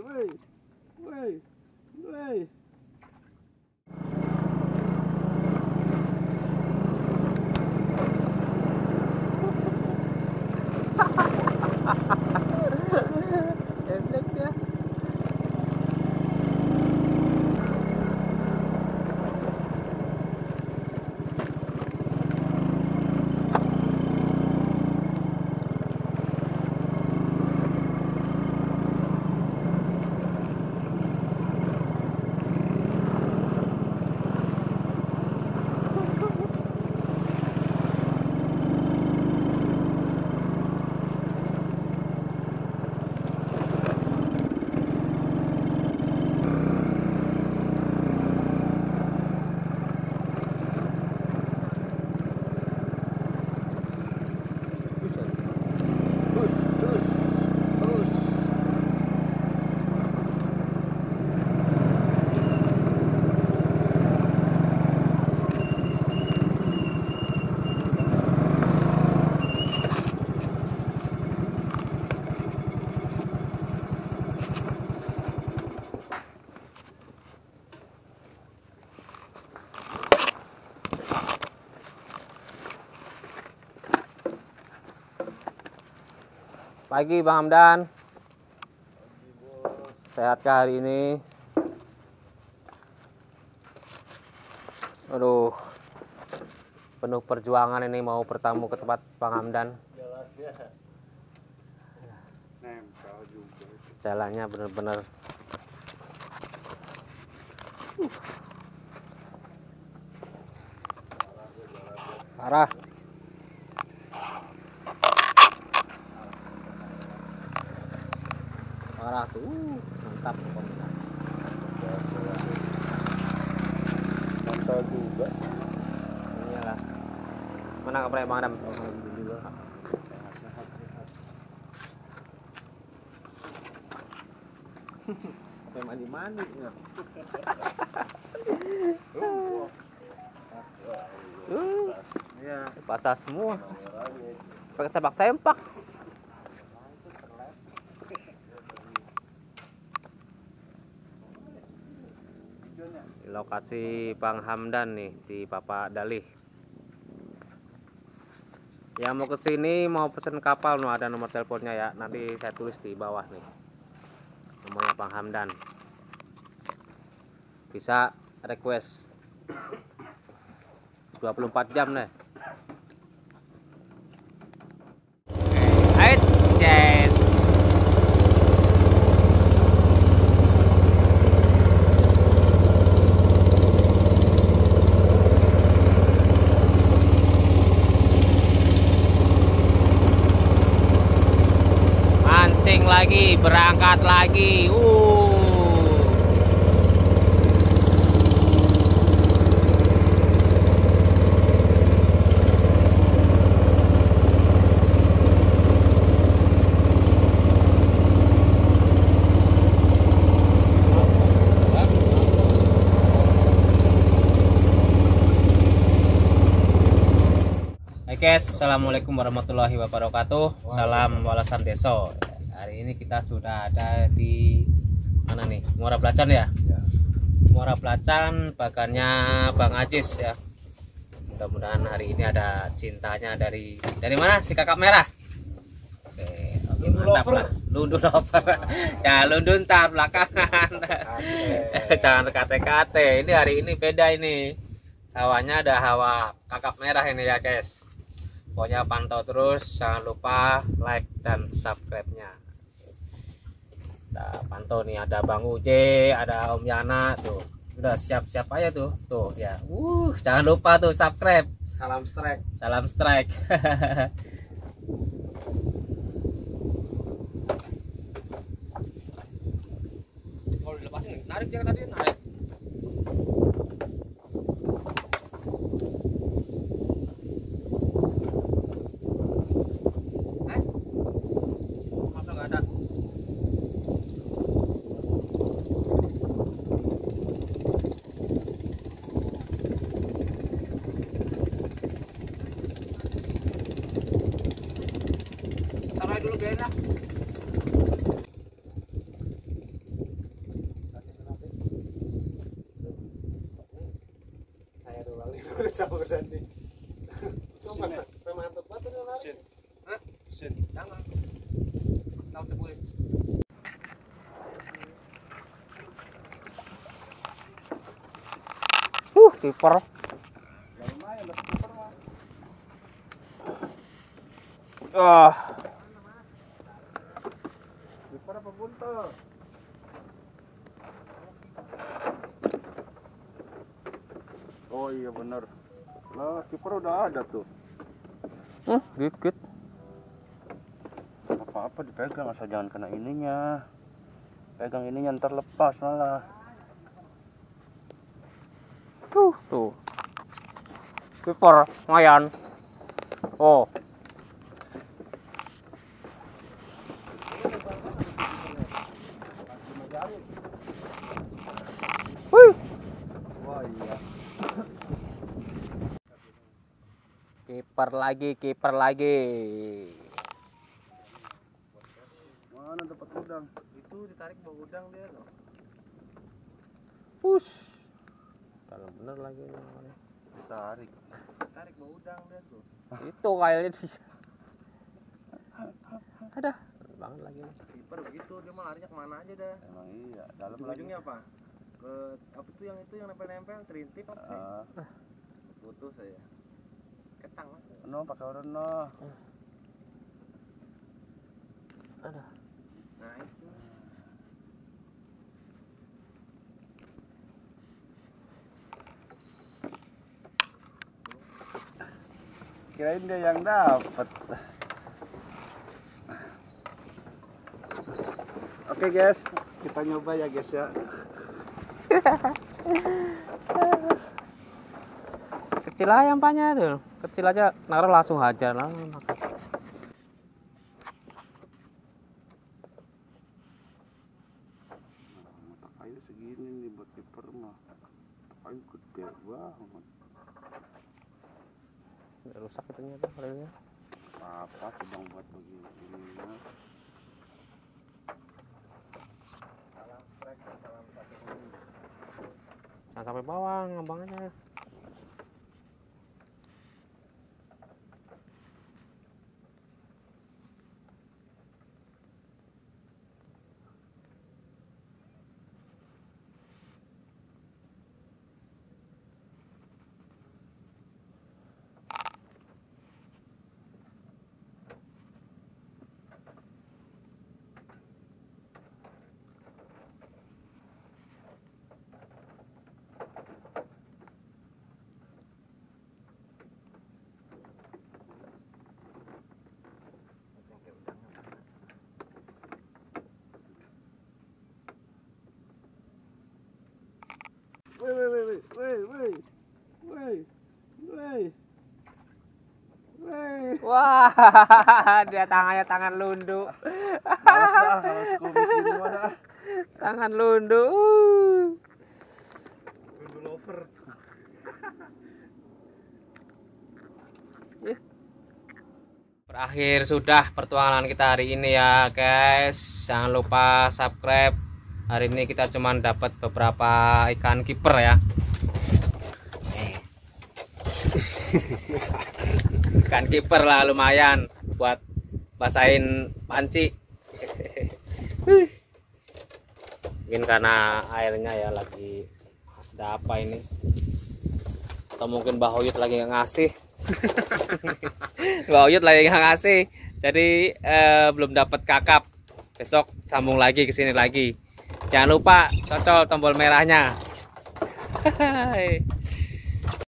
woi. Pagi Bang Hamdan. Sehatkah hari ini? Aduh, penuh perjuangan ini mau bertamu ke tempat Bang Hamdan. Jalannya bener-bener. Parah. Parah tuh, mantap pokoknya. Mantap juga. Iyalah. Mana kabarnya Bang Adam? Alhamdulillah. Sehat. Kayak mandi-mandi ya. Iya, basah semua. Pakai sempak. Lokasi Bang Hamdan nih di Papa Dalih. Yang mau kesini mau pesen kapal, no, ada nomor teleponnya ya. Nanti saya tulis di bawah nih. Nomornya Bang Hamdan. Bisa request 24 jam nih. Ait, yes. Mancing lagi, berangkat lagi. Guys, assalamualaikum warahmatullahi wabarakatuh. Salam Walesan ndeso. Hari ini kita sudah ada di mana nih? Muara Blacan ya? Muara Blacan, bagannya Bang Ajis ya. Mudah-mudahan hari ini ada cintanya dari mana? Si kakak merah. Oke, mantap lah. Lundun over. Ya, lundun tar belakangan. Jangan kate-kate. Ini hari ini beda ini. Hawanya ada hawa kakak merah ini ya, guys. Pokoknya pantau terus, jangan lupa like dan subscribe-nya. Nah, pantau nih, ada Bang Uje, ada Om Yana tuh. Udah siap-siap aja tuh. Tuh ya. Jangan lupa tuh subscribe. Salam strike. Salam strike. Kalau dilepasin narik jangan tadi narik. sih. Coba mantap banget ini lari. Hah? Sen. Jangan. Tahu tepui. Kiper. Ah. Kiper apa buntel? Oh iya benar. Lah kiper udah ada tuh. Dikit. Apa-apa dipegang asal jangan kena ininya. Pegang ininya ntar lepas malah. Tuh. Kiper lumayan. Oh. Kiper lagi. Mana dapat udang? Itu ditarik bawa udang dia loh. Push. Kalau bener lagi namanya. Ditarik bawa udang dia tuh. Itu kayaknya sih. Ada banget lagi nih. Kiper begitu dia mah larinya kemana aja dah. Emang iya, dalam lagi. Ujungnya apa? Ke apa tuh yang itu yang nempel-nempel terintip apa sih? Putus saya. Ketang Mas. No, pakai rono. Ada. Nah, itu. Kirain dia yang dapat. Oke, guys. Kita nyoba ya, guys ya. Kecil aja ampanya tuh, kecil aja naruh langsung aja lah. Mata kayu segini nih buat kiper mah, kayu gede banget. Udah rusak katanya tuh kailnya. Apa sedang buat begini? Salam trek, salam satu ini. Jangan sampai bawang, ngambang aja. Woi. Wah, dia tangan lundu. Harus komisi semua dah. Tangan lundu. Lundu lover. Berakhir sudah pertualangan kita hari ini ya, guys. Jangan lupa subscribe. Hari ini kita cuman dapat beberapa ikan kiper ya. Ikan kiper lah lumayan buat basahin panci. Mungkin karena airnya ya lagi ada apa ini. Atau mungkin Mbah Uyut lagi nggak ngasih. Mbah Uyut lagi nggak ngasih. Jadi belum dapat kakap. Besok sambung lagi ke sini lagi. Jangan lupa cocol tombol merahnya.